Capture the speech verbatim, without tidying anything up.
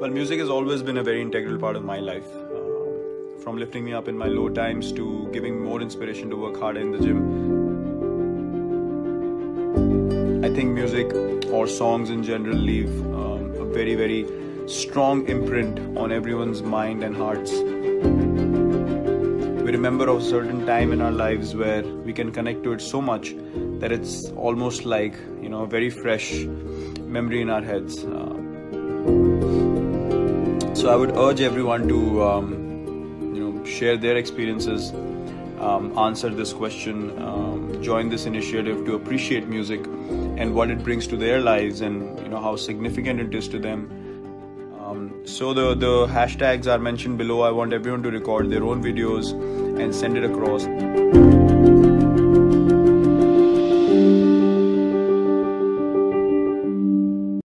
Well, music has always been a very integral part of my life. Uh, from lifting me up in my low times to giving more inspiration to work harder in the gym. I think music or songs in general leave um, a very, very strong imprint on everyone's mind and hearts. We remember a certain time in our lives where we can connect to it so much that it's almost like, you know, a very fresh memory in our heads. Uh, So I would urge everyone to, um, you know, share their experiences, um, answer this question, um, join this initiative to appreciate music and what it brings to their lives and, you know, how significant it is to them. Um, so the, the hashtags are mentioned below. I want everyone to record their own videos and send it across.